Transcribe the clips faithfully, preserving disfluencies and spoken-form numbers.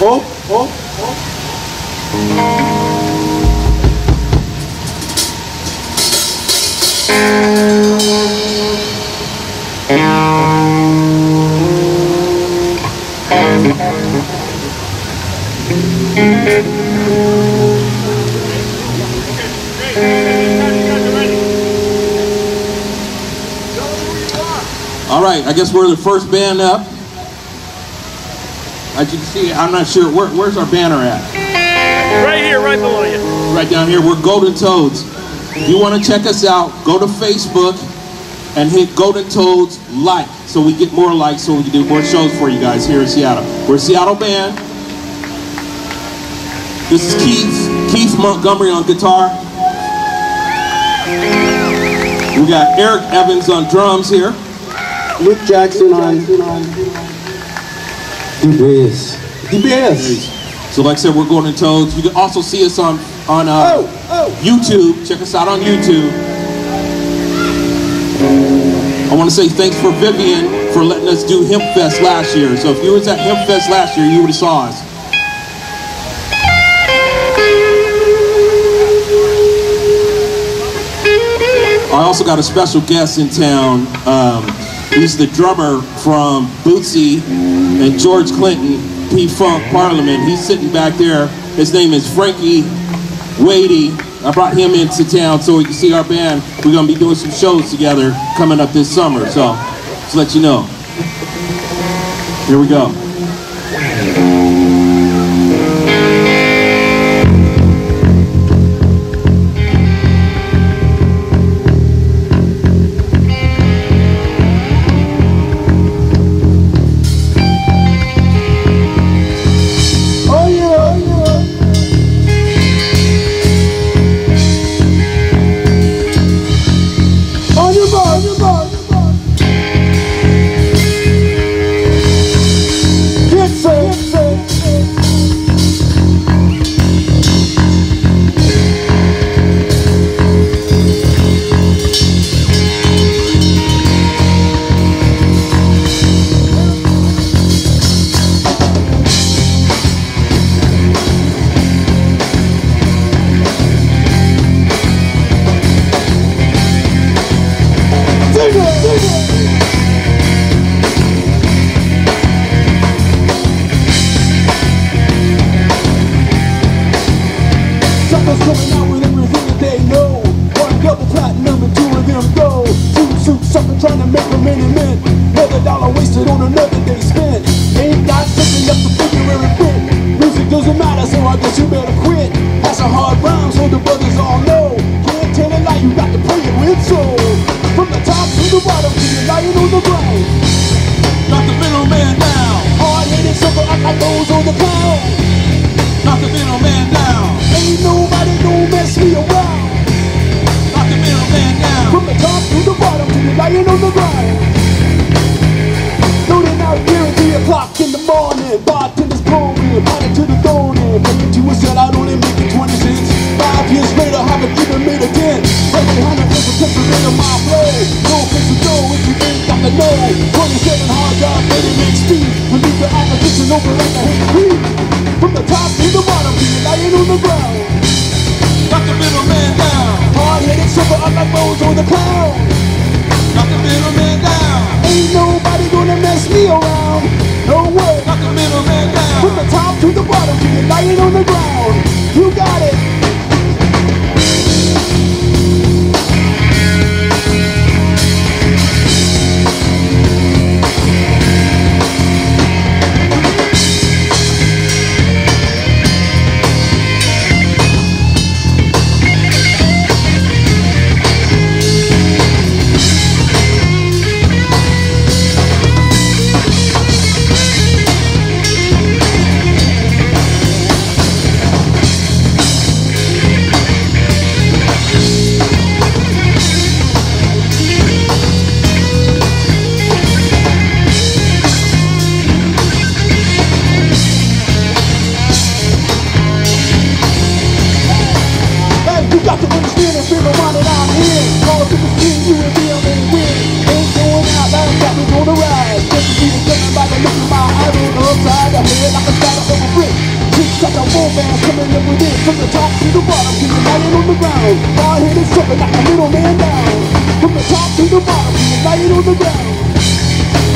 oh, oh, oh. All right, I guess we're the first band up. As you can see, I'm not sure. Where, where's our banner at? Right here, right below you. Right down here. We're Golden Toads. If you want to check us out, go to Facebook and hit Golden Toads like, so we get more likes, so we can do more shows for you guys here in Seattle. We're a Seattle band. This is Keith, Keith Montgomery on guitar. We got Eric Evans on drums here. Luke Jackson on D B S. D B S. So like I said, we're Golden Toads. You can also see us on on uh, oh, oh. YouTube. Check us out on YouTube. I want to say thanks for Vivian for letting us do Hempfest last year. So if you was at Hempfest last year, you would have saw us. I also got a special guest in town. Um, he's the drummer from Bootsy and George Clinton, P-Funk, Parliament. He's sitting back there. His name is Frankie Waddy. I brought him into town so we can see our band. We're going to be doing some shows together coming up this summer. So just let you know. Here we go. From the top to the bottom, keep it lying on the ground. Hard headed something like a little man down. From the top to the bottom, keep it lying on the ground.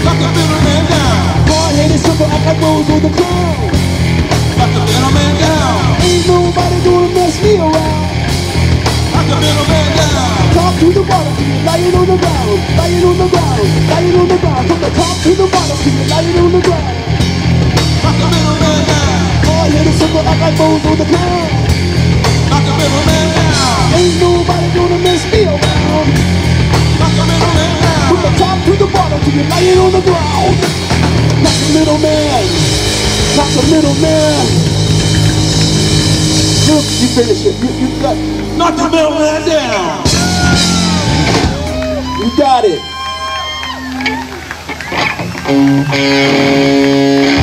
Like a little man down. Hard headed something like a rose on the crown. Like a little man down. Ain't nobody gonna mess me around. Like a little man down. Top to the bottom, keep it lying on the ground. Lying on the ground, lying on the ground. From the top to the bottom, keep it lying on the ground. Like a little man down. Hard headed something like a rose on the crown. Like a little man down. Ain't nobody gonna mess me around. Like a little man down. From the top to the bottom, till you're lying on the ground. Like a little man. Like a little man. Look, you finish it. You, you got. Knock the little man down. You got it. Ain't it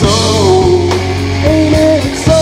so? Ain't it so?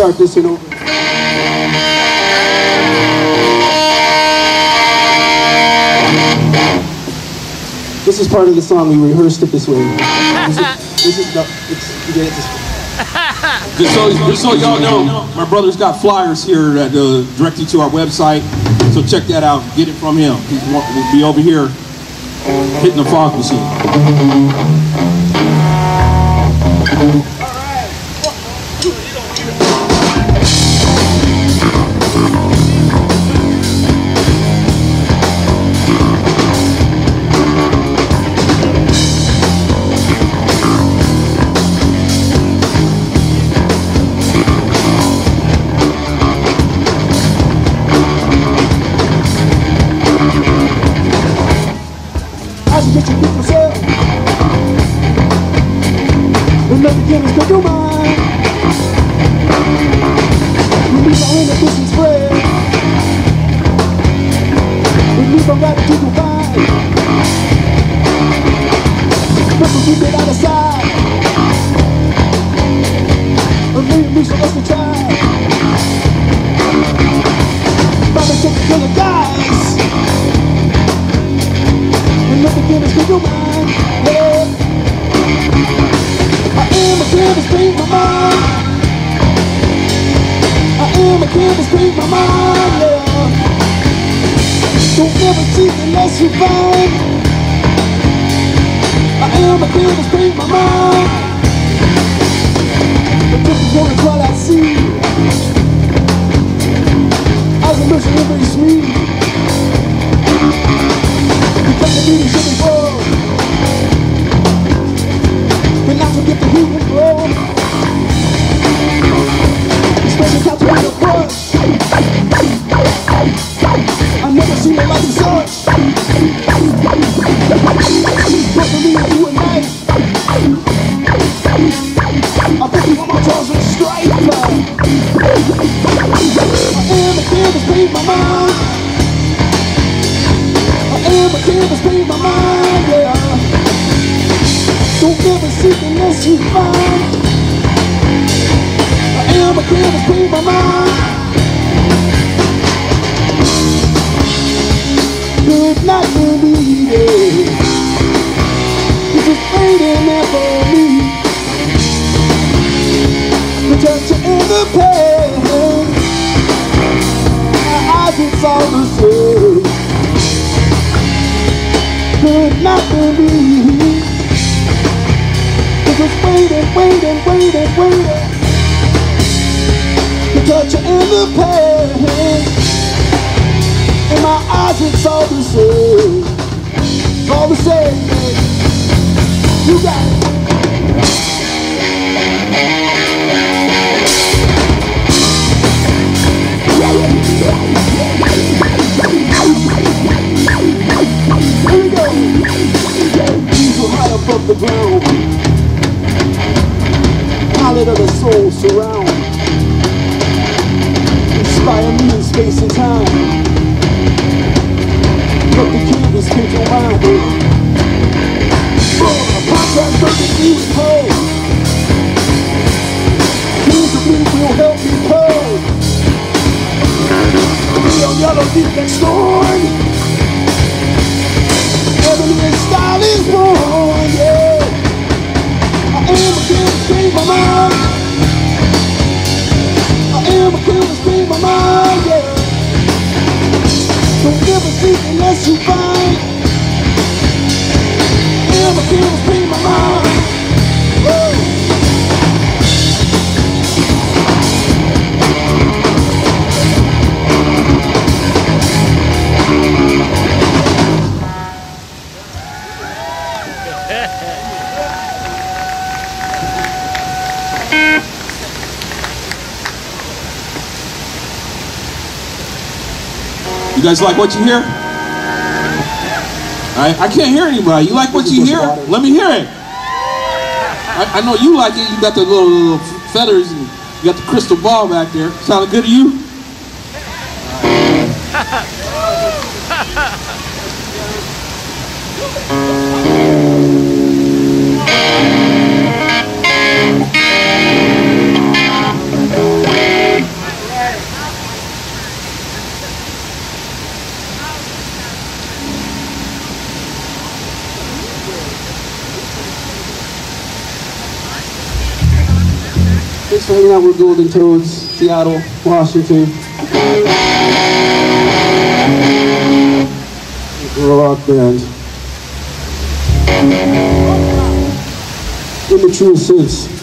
start this in over. This is part of the song. We rehearsed it this way. This is, this is the, it's, yeah, it's, just so, just so y'all know, my brother's got flyers here that uh, direct you to our website. So check that out. Get it from him. He'll be over here hitting the fog machine. Unless you find I am a kid that's paid my mind. But if you want to call I see I was a mission of very sweet. You got to be the shipping world. But not to get the heat and blow. Especially how to make a brush. I never seen a life in such. You find I am a kid that's paid my mind. Could not believe it. This is fading after me. Return to end the pain. My eyes it's all the same. Could not believe it. Just waiting, waiting, waiting, waiting. The torture and the pain. In my eyes it's all the same. It's all the same. You got it. Here we go. These were high above the ground. Of the soul surround, inspire me in space and time. Look, the kid is picked your mind. For a podcast perfectly with hope. Kings of me will help me cope. Real yellow deep next storm. Heavenly style is born, yeah. I am a kid that's paid my mind. I am a kid that's paid my mind, yeah. Don't ever seek unless you find. I am a kid that's paid my mind. Whoa. You guys like what you hear? I, I can't hear anybody. You like what you hear? Let me hear it. I, I know you like it. You got the little, little feathers and you got the crystal ball back there. Sounded good to you? Thanks for hanging out with Golden Toads, Seattle, Washington. Rock band. In the true sense.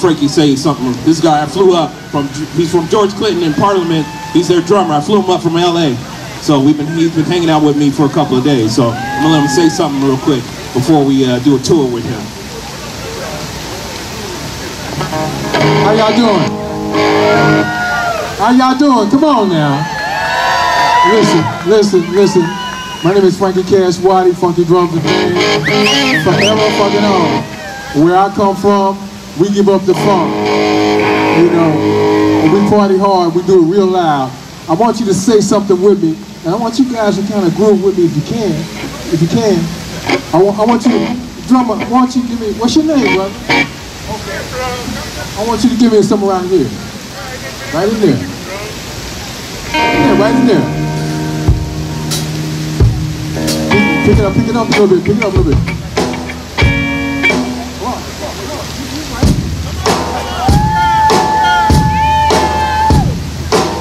Frankie say something. This guy I flew up from, he's from George Clinton in Parliament. He's their drummer. I flew him up from L A. So we've been, he's been hanging out with me for a couple of days. So I'm gonna let him say something real quick before we uh, do a tour with him. How y'all doing? How y'all doing? Come on now. Listen, listen, listen. My name is Frankie Kash Waddy, funky drums and band. Forever fucking on. Where I come from, we give up the funk, you know, and we party hard, we do it real loud. I want you to say something with me, and I want you guys to kind of groove with me if you can, if you can. I, wa I want you to, drummer, I want you to give me, what's your name, brother? I want you to give me something around here. Right in there. Yeah, right in there. Pick it up, pick it up a little bit, pick it up a little bit.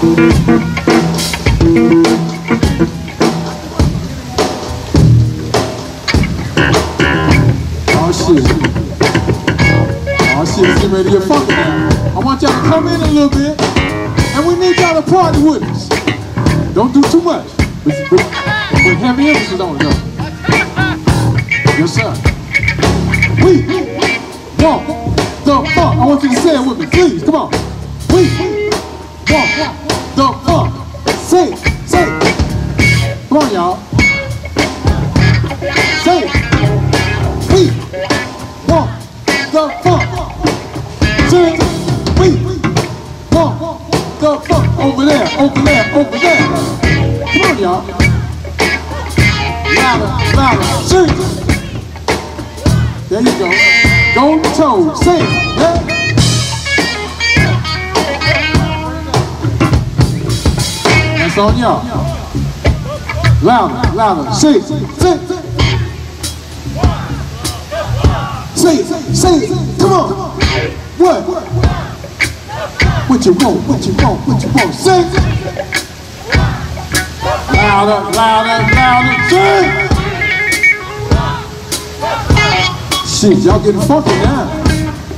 Oh shit. Oh shit, it's getting ready to get funky now. I want y'all to come in a little bit, and we need y'all to party with us. Don't do too much. But, but, but heavy emphasis on it though. Yes sir. We walk the funk. I want you to say it with me, please. Come on. We walk the funk. Say it, say it. Come on, y'all. Say it. We want the funk. Say it. We want the funk. Over there, over there, over there. Come on, y'all. Louder, louder. Sing it. There you go. Golden Toads. Say it. Yeah. On y'all. Louder, louder. Say it, say it. Say it, say it. Come on. What? What you want, what you want, what you want. Say it. Louder, louder, louder. Say it. Shit, y'all getting funky now.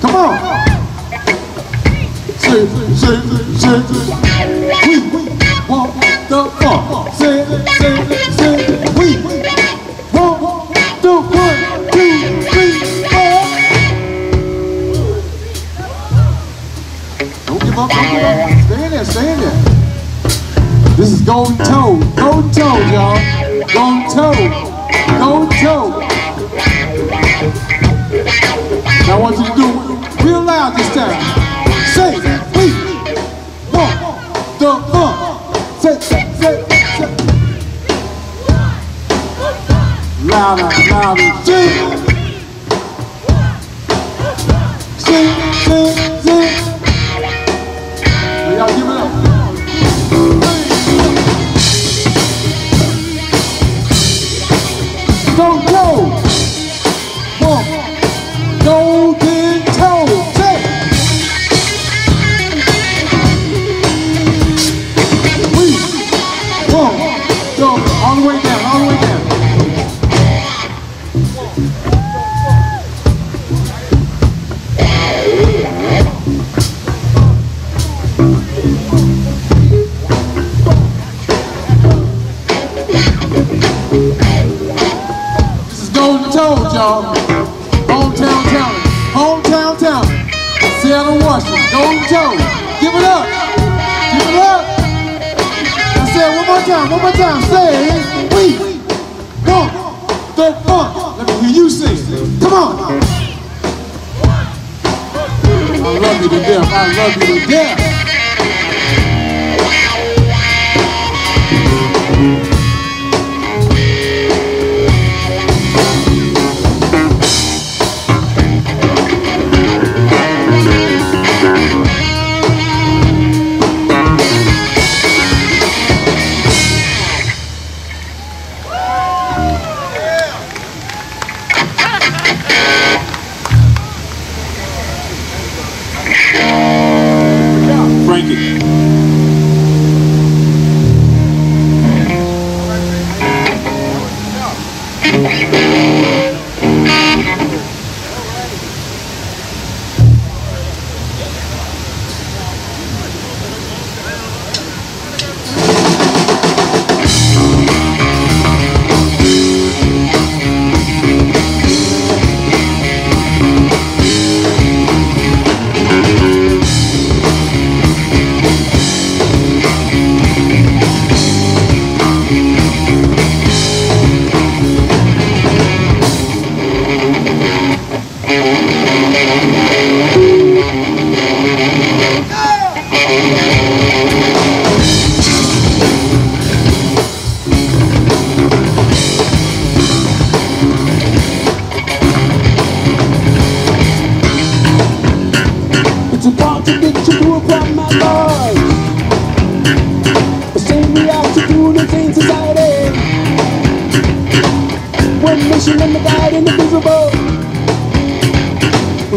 Come on. Say it, say it, say it. Walk the funk, say it, say it, say it. We walk the one, two, three, four. Don't give up, don't give up. Stay in there, stay in there. This is Golden Toad, Golden Toad, y'all. Golden Toad, Golden Toad. Now I want you to do it real loud this time. Say it, we walk the funk. Say, say, say, say. Louder, louder, sing. Sing, sing, sing. Y'all give it up. Don't go. Walk. Golden Toes. Hometown talent, hometown talent, Seattle, Washington, Golden Toads. Give it up, give it up. I said one more time, one more time. Say it. We want the funk. Let me hear you sing. Come on. I love you to death. I love you to death. Yeah.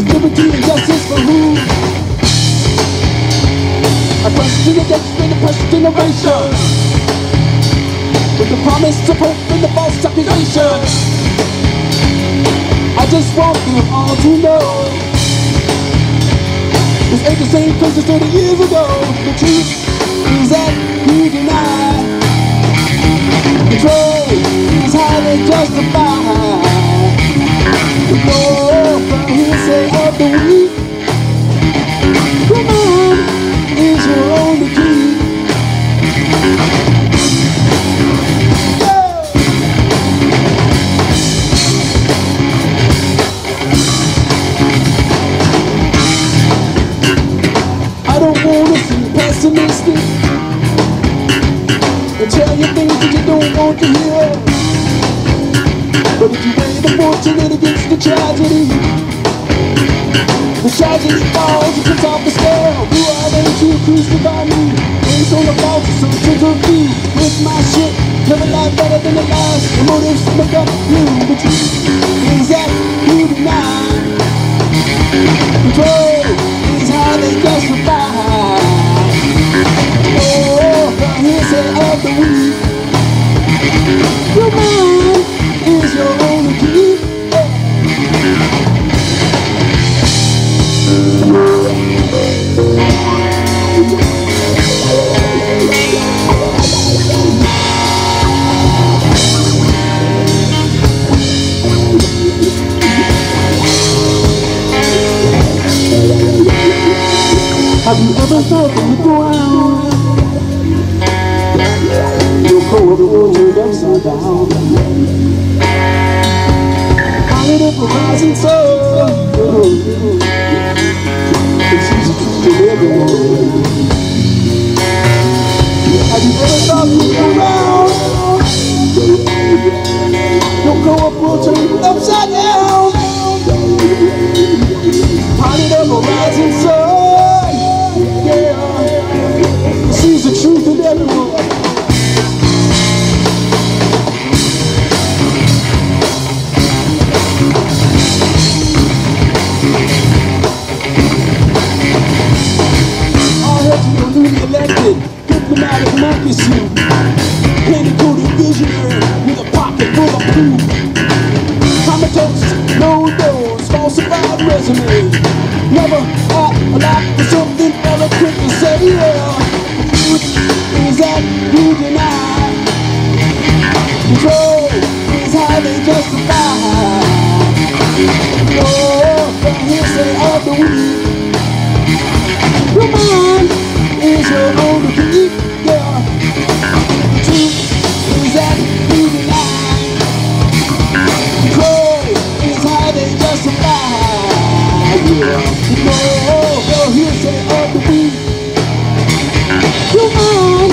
with liberty and justice for who? I question the depth and the question of racial, with the promise of hope and the false accusation. I just want you all to know, this ain't the same place as thirty years ago. The truth is that you deny, control is highly justified. The more from hearsay of the weak, the mind is your only key. Yeah. I don't wanna seem pessimistic and tell you things that you don't want to hear. But if you weigh the fortune against the tragedy, the tragedy falls and tips off the scale. Who are they to crucify me? Based on the faults of some gentle feet. With my shit, live a life better than the lies. The motives make up you. The truth is that you deny. Control is how they justify. Oh, the hearsay of the weak. Your mind is your only key. Have you ever thought that you'd go out? You'll go the world turned upside down. Up a rising sun. It's easy to live alone. Have you ever thought you'd go round? Don't go up, we'll turn it upside down. Potted up a rising sun. Yeah, it sees the truth in everyone. Elected, diplomatic monkey suit, painted-coated visionary with a pocket full of poo. Comatose, no nose, falsified resume. Never out alive for something eloquent to say. Yeah, the truth is that you deny. Control is how they justify. Oh, the hearsay of the weak. Come on. Is your own key, yeah. The truth is that you deny. Control is how they justify. Yeah. No, no hearsay of the weak. Your mind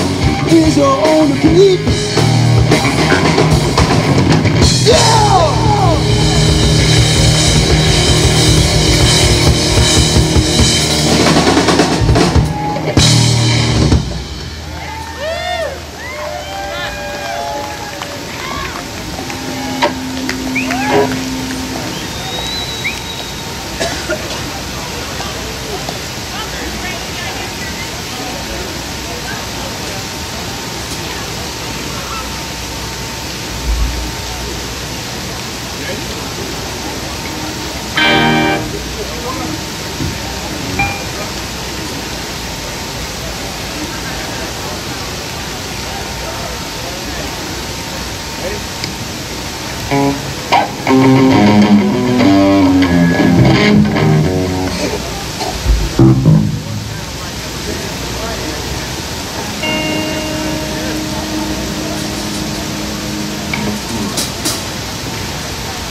is your own key. Yeah.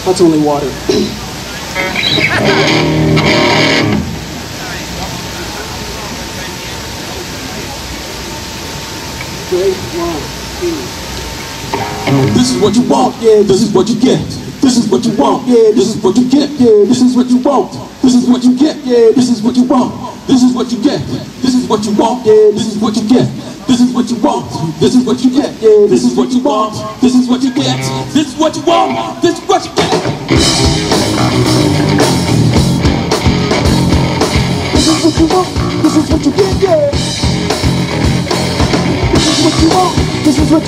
That's only water. This is what you want, yeah, this is what you get. This is what you want, yeah, this is what you get, yeah, this is what you want. This is what you get, yeah, this is what you want. This is what you get, this is what you want, yeah, this is what you get. This is what you want, this is what you get, yeah, this is what you want, this is what you get, this is what you want, this is what you get. what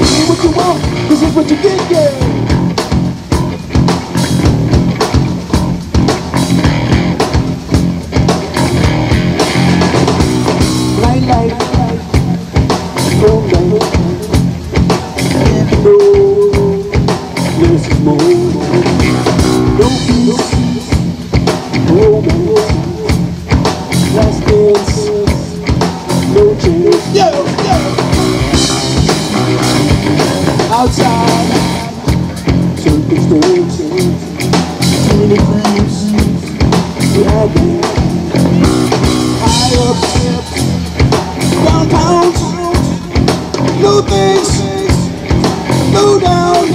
This is what you want. This is what you get, yeah. Light, light, light. Oh, light. No, less is more. No peace. Oh, no. Last dance. No change. Yo, yo. Outside. Circumstances. Too many things. Yeah, yeah. High up. Downtown. No things. No down.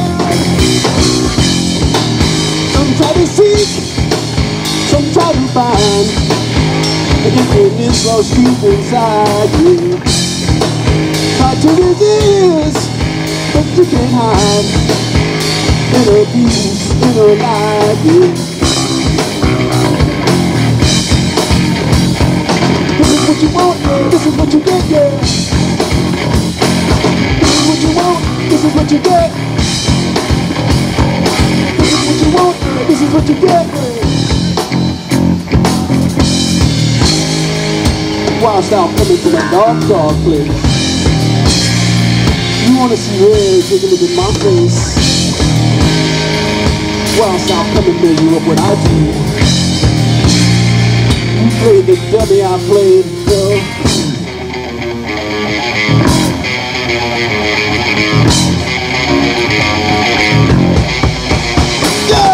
Some try to seek. Some try to find. And the goodness lost deep inside you. Try to resist, but you can't hide. In a peace, in a light, yeah. This is what you want, yeah. This is what you get, yeah. This is what you want, this is what you get. This is what you want, yeah. This is what you get, yeah. Whilst I'm coming from a dark, dark place. You wanna see red, take a look at my face. Whilst I'm coming, measure up what I do. You played the dummy, I played the girl. Yeah!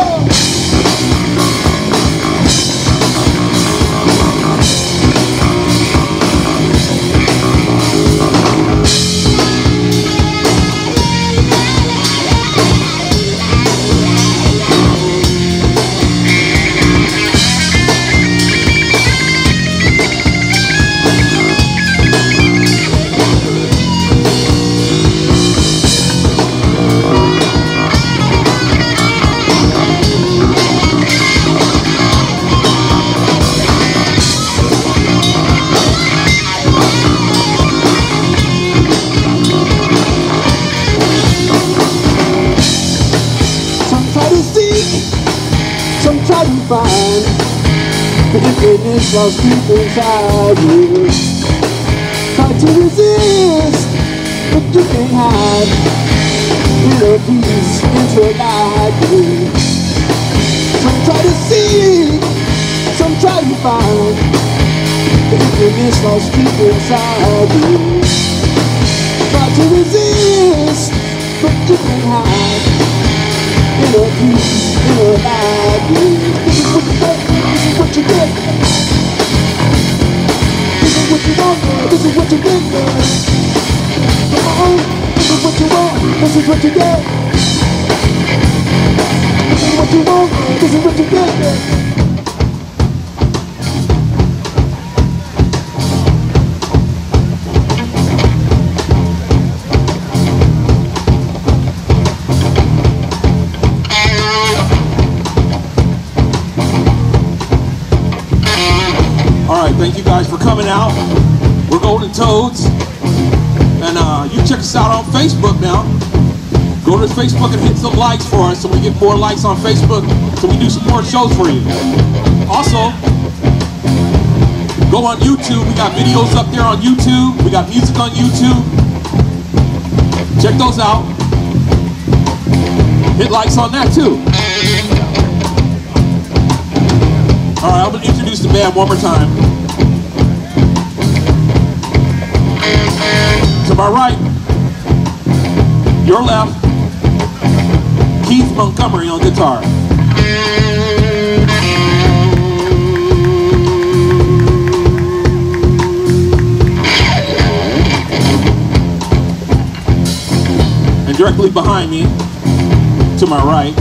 Goodness lost deep inside you. Try to resist, but you can't hide. Little peace into light. Some try to seek, some try to find. Goodness lost deep inside you. Try to resist, but you can't hide. Little peace into light. This is what you get. This is what you want. This is what you get. This is what you want. This is what you get. This is what you want. This is what you get. Thank you guys for coming out. We're Golden Toads. And uh, you can check us out on Facebook now. Go to Facebook and hit some likes for us so we get more likes on Facebook so we do some more shows for you. Also, go on YouTube. We got videos up there on YouTube. We got music on YouTube. Check those out. Hit likes on that too. Alright, I'm going to introduce the band one more time. To my right, your left, Keith Montgomery on guitar. And directly behind me, to my right,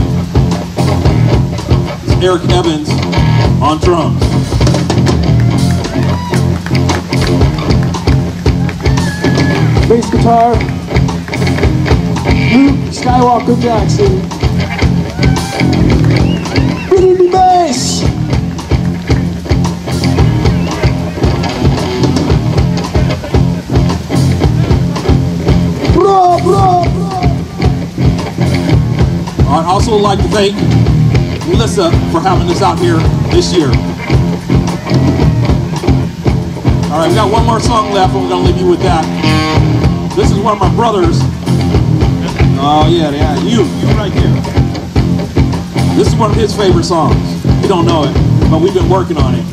is Eric Evans on drums. Bass guitar, Luke Skywalker Jackson. Bring me bass! also like to thank Melissa for having us out here this year. All right, we got one more song left, and we're gonna leave you with that. This is one of my brothers. Oh yeah, yeah, you, you right there. This is one of his favorite songs. We don't know it, but we've been working on it.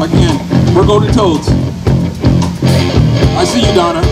Again, we're Golden Toads. I see you, Donna.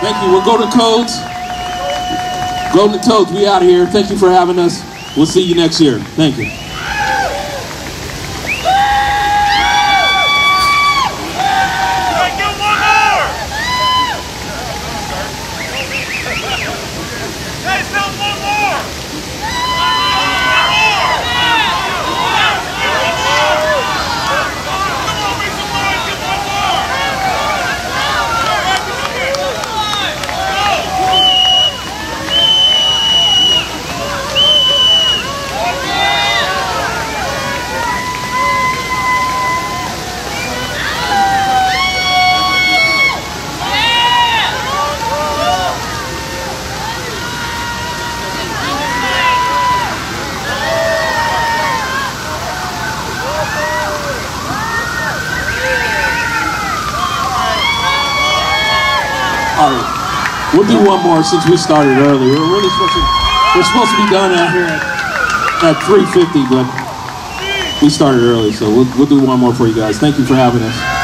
Thank you. We'll go to Golden Toads. Golden Toads, we out of here. Thank you for having us. We'll see you next year. Thank you. We'll do one more since we started early. We're really supposed to, we're supposed to be done out here at, at three fifty, but we started early, so we'll, we'll do one more for you guys. Thank you for having us.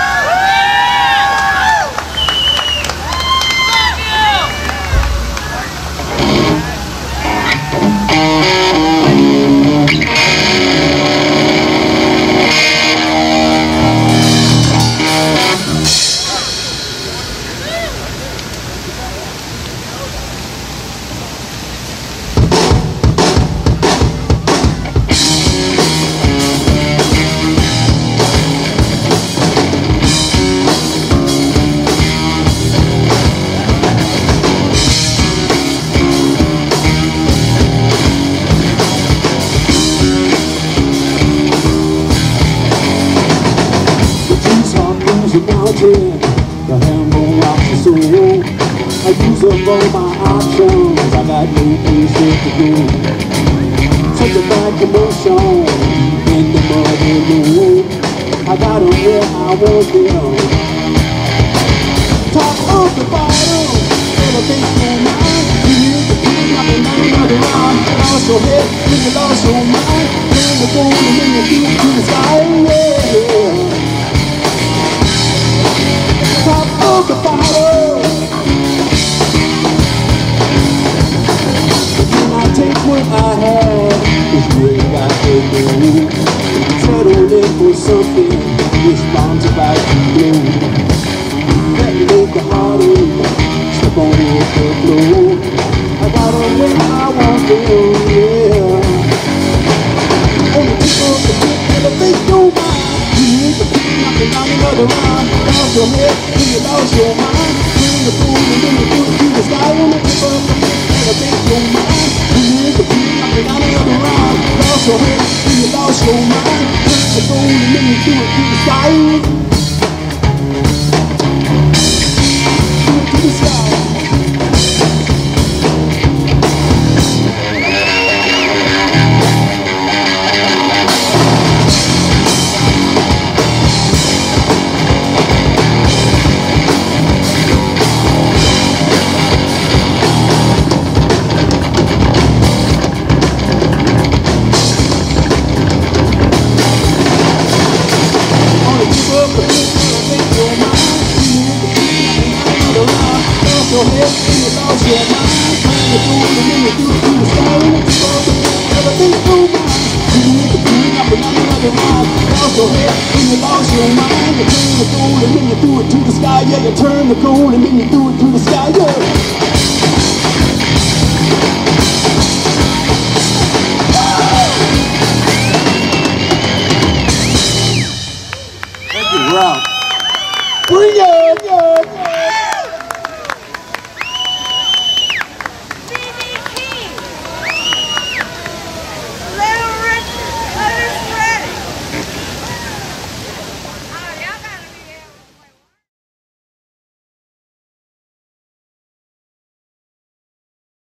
Turn the gold and then you do it to the sky.